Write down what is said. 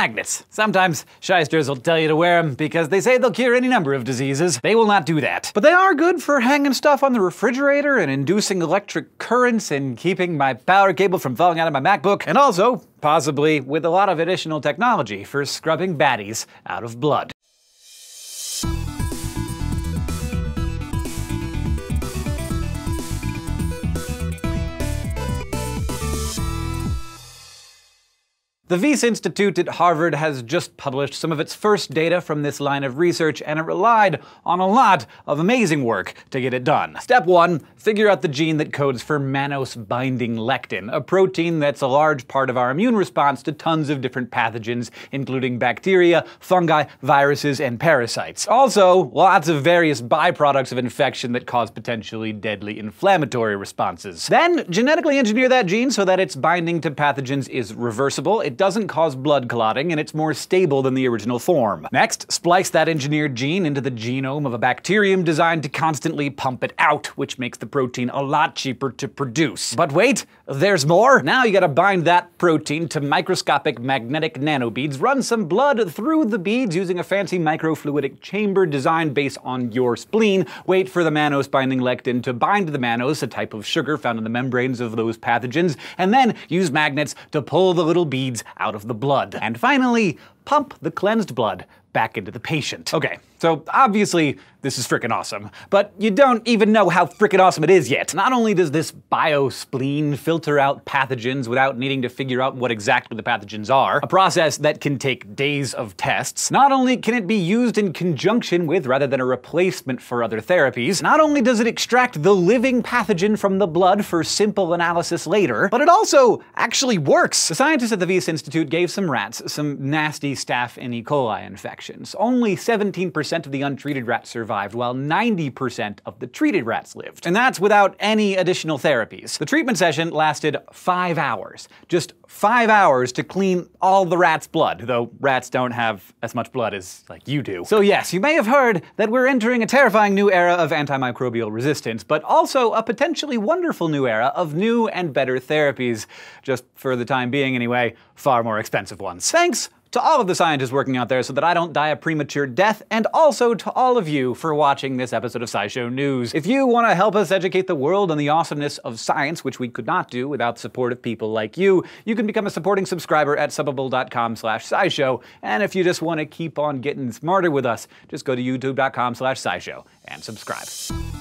magnets. Sometimes shysters will tell you to wear them because they say they'll cure any number of diseases. They will not do that. But they are good for hanging stuff on the refrigerator and inducing electric currents and keeping my power cable from falling out of my MacBook, and also, possibly, with a lot of additional technology for scrubbing baddies out of blood. The Wyss Institute at Harvard has just published some of its first data from this line of research, and it relied on a lot of amazing work to get it done. Step one, figure out the gene that codes for mannose-binding lectin, a protein that's a large part of our immune response to tons of different pathogens, including bacteria, fungi, viruses, and parasites. Also, lots of various byproducts of infection that cause potentially deadly inflammatory responses. Then, genetically engineer that gene so that its binding to pathogens is reversible. It doesn't cause blood clotting, and it's more stable than the original form. Next, splice that engineered gene into the genome of a bacterium designed to constantly pump it out, which makes the protein a lot cheaper to produce. But wait, there's more! Now you gotta bind that protein to microscopic magnetic nanobeads, run some blood through the beads using a fancy microfluidic chamber designed based on your spleen, wait for the mannose-binding lectin to bind the mannose, a type of sugar found in the membranes of those pathogens, and then use magnets to pull the little beads out of the blood. And finally, pump the cleansed blood back into the patient. Okay, so obviously this is frickin' awesome, but you don't even know how frickin' awesome it is yet. Not only does this Bio-Spleen filter out pathogens without needing to figure out what exactly the pathogens are, a process that can take days of tests, not only can it be used in conjunction with rather than a replacement for other therapies, not only does it extract the living pathogen from the blood for simple analysis later, but it also actually works! The scientists at the Wyss Institute gave some rats some nasty staph and E. coli infections. Only 17% of the untreated rats survived, while 90% of the treated rats lived. And that's without any additional therapies. The treatment session lasted 5 hours. Just 5 hours to clean all the rats' blood, though rats don't have as much blood as, like, you do. So yes, you may have heard that we're entering a terrifying new era of antimicrobial resistance, but also a potentially wonderful new era of new and better therapies. Just for the time being, anyway, far more expensive ones. Thanks to all of the scientists working out there so that I don't die a premature death, and also to all of you for watching this episode of SciShow News. If you want to help us educate the world on the awesomeness of science, which we could not do without the support of people like you, you can become a supporting subscriber at subbable.com/scishow, and if you just want to keep on getting smarter with us, just go to youtube.com/scishow and subscribe.